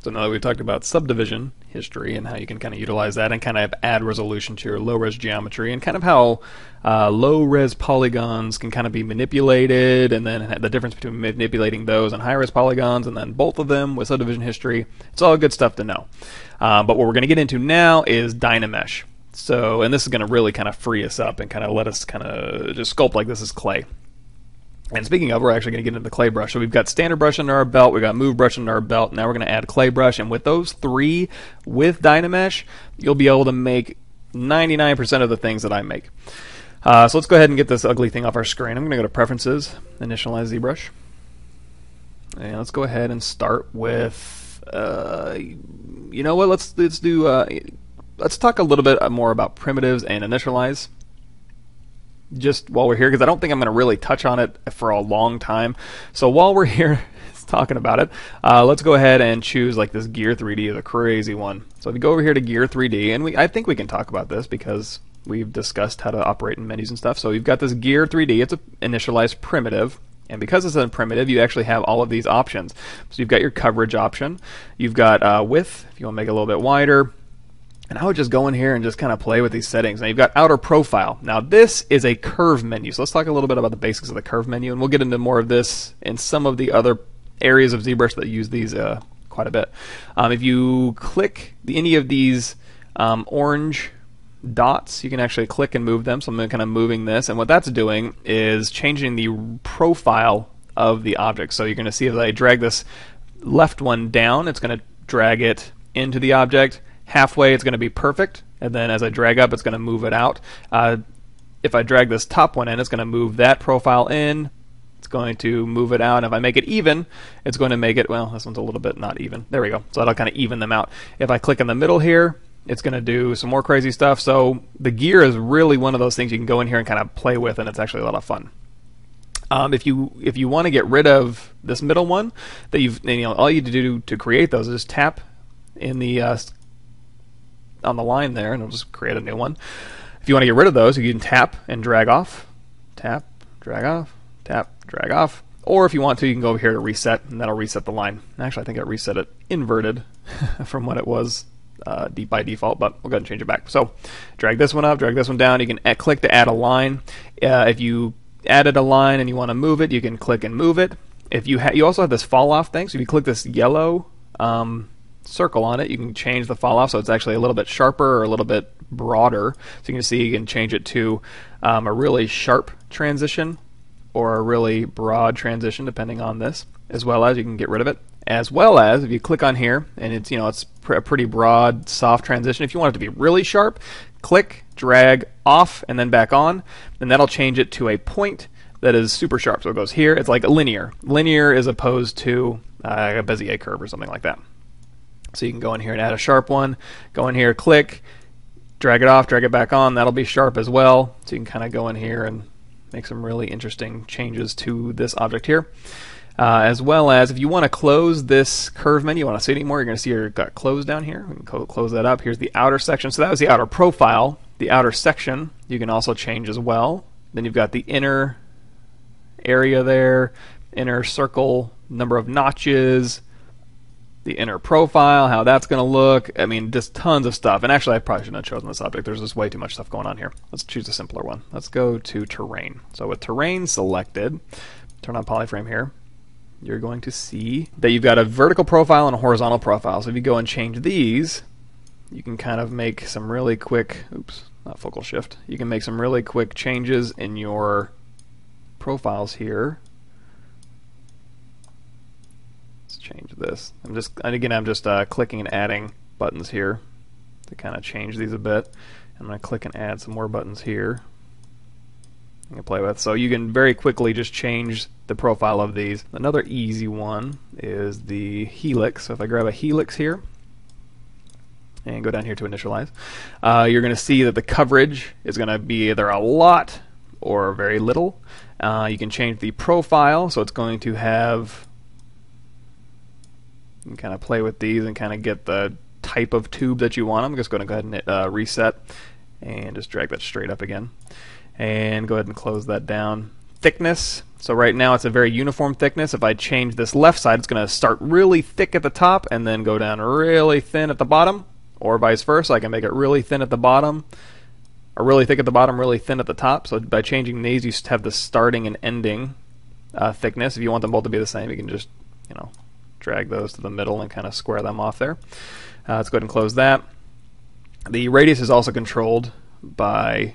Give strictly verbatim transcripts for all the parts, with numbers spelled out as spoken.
So now that we've talked about subdivision history and how you can kind of utilize that and kind of add resolution to your low-res geometry and kind of how uh, low-res polygons can kind of be manipulated, and then the difference between manipulating those and high-res polygons and then both of them with subdivision history, it's all good stuff to know. Uh, but what we're going to get into now is DynaMesh. So, and this is going to really kind of free us up and kind of let us kind of just sculpt like this is clay. And speaking of, we're actually going to get into the clay brush. So we've got standard brush under our belt, we've got move brush under our belt, now we're going to add clay brush. And with those three, with DynaMesh, you'll be able to make ninety-nine percent of the things that I make. Uh, so let's go ahead and get this ugly thing off our screen. I'm going to go to Preferences, Initialize ZBrush. And let's go ahead and start with, uh, you know what, let's, let's do, uh, let's talk a little bit more about primitives and initialize. Just while we're here, because I don't think I'm going to really touch on it for a long time. So while we're here talking about it, uh, let's go ahead and choose like this Gear three D, the crazy one. So if you go over here to Gear three D, and we, I think we can talk about this because we've discussed how to operate in menus and stuff. So you've got this Gear three D, it's an initialized primitive. And because it's a primitive, you actually have all of these options. So you've got your coverage option, you've got uh, width, if you want to make it a little bit wider. And I would just go in here and just kind of play with these settings. Now you've got outer profile. Now this is a curve menu. So let's talk a little bit about the basics of the curve menu, and we'll get into more of this in some of the other areas of ZBrush that use these uh, quite a bit. Um, if you click the, any of these um, orange dots, you can actually click and move them. So I'm kind of moving this, and what that's doing is changing the profile of the object. So you're going to see as I drag this left one down, it's going to drag it into the object. Halfway, it's going to be perfect, and then as I drag up, it's going to move it out. Uh, if I drag this top one in, it's going to move that profile in. It's going to move it out. And if I make it even, it's going to make it, well, this one's a little bit not even. There we go. So that'll kind of even them out. If I click in the middle here, it's going to do some more crazy stuff. So the gear is really one of those things you can go in here and kind of play with, and it's actually a lot of fun. Um, if you if you want to get rid of this middle one, that you've you know all you do to create those is just tap in the uh, on the line there, and it'll just create a new one. If you want to get rid of those, you can tap and drag off, tap, drag off, tap, drag off. Or if you want to, you can go over here to reset, and that'll reset the line. Actually, I think I reset it inverted from what it was uh, deep by default, but we'll go ahead and change it back. So drag this one up, drag this one down. You can add, click to add a line. Uh, if you added a line and you want to move it, you can click and move it. If you ha you also have this fall off thing, so if you click this yellow um, circle on it, you can change the fall off so it's actually a little bit sharper or a little bit broader. So you can see you can change it to um, a really sharp transition or a really broad transition depending on this, as well as you can get rid of it. As well as if you click on here and it's, you know, it's pr a pretty broad, soft transition. If you want it to be really sharp, click, drag off and then back on, and that'll change it to a point that is super sharp. So it goes here, it's like a linear. Linear as opposed to uh, a Bezier curve or something like that. So you can go in here and add a sharp one, go in here, click, drag it off, drag it back on, that'll be sharp as well. So you can kind of go in here and make some really interesting changes to this object here. Uh, as well as if you want to close this curve menu, you want to see it anymore, you're going to see you've got close down here. We can close that up. Here's the outer section. So that was the outer profile. The outer section you can also change as well. Then you've got the inner area there, inner circle, number of notches, the inner profile, how that's going to look. I mean, just tons of stuff. And actually, I probably shouldn't have chosen this object. There's just way too much stuff going on here. Let's choose a simpler one. Let's go to terrain. So with terrain selected, turn on polyframe here, you're going to see that you've got a vertical profile and a horizontal profile. So if you go and change these, you can kind of make some really quick, oops, not focal shift. You can make some really quick changes in your profiles here. Change this. I'm just, and again, I'm just uh, clicking and adding buttons here to kind of change these a bit. I'm going to click and add some more buttons here. You can play with. So you can very quickly just change the profile of these. Another easy one is the helix. So if I grab a helix here and go down here to initialize, uh, you're going to see that the coverage is going to be either a lot or very little. Uh, you can change the profile, so it's going to have. You can kind of play with these and kind of get the type of tube that you want. I'm just going to go ahead and hit, uh, reset and just drag that straight up again. And go ahead and close that down. thickness. So right now it's a very uniform thickness. If I change this left side, it's going to start really thick at the top and then go down really thin at the bottom, or vice versa. I can make it really thin at the bottom, or really thick at the bottom, really thin at the top. So by changing these, you have the starting and ending uh, thickness. If you want them both to be the same, you can just, you know, drag those to the middle and kind of square them off there. Uh, let's go ahead and close that. The radius is also controlled by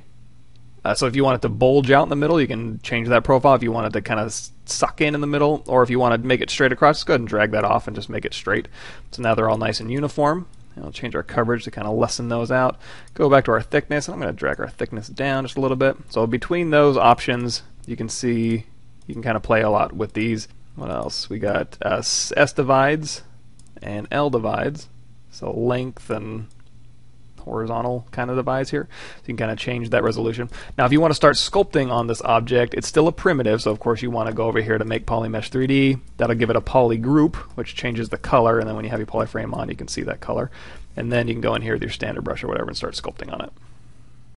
Uh, so if you want it to bulge out in the middle, you can change that profile. If you want it to kind of suck in in the middle, or if you want to make it straight across, just go ahead and drag that off and just make it straight. So now they're all nice and uniform. And we'll change our coverage to kind of lessen those out. Go back to our thickness, and I'm going to drag our thickness down just a little bit. So between those options, you can see you can kind of play a lot with these. What else? We got uh, S divides and L divides. So length and horizontal kind of divides here. So you can kind of change that resolution. Now if you want to start sculpting on this object, it's still a primitive, so of course you want to go over here to Make Poly Mesh three D. That'll give it a poly group, which changes the color, and then when you have your polyframe on, you can see that color. And then you can go in here with your standard brush or whatever and start sculpting on it.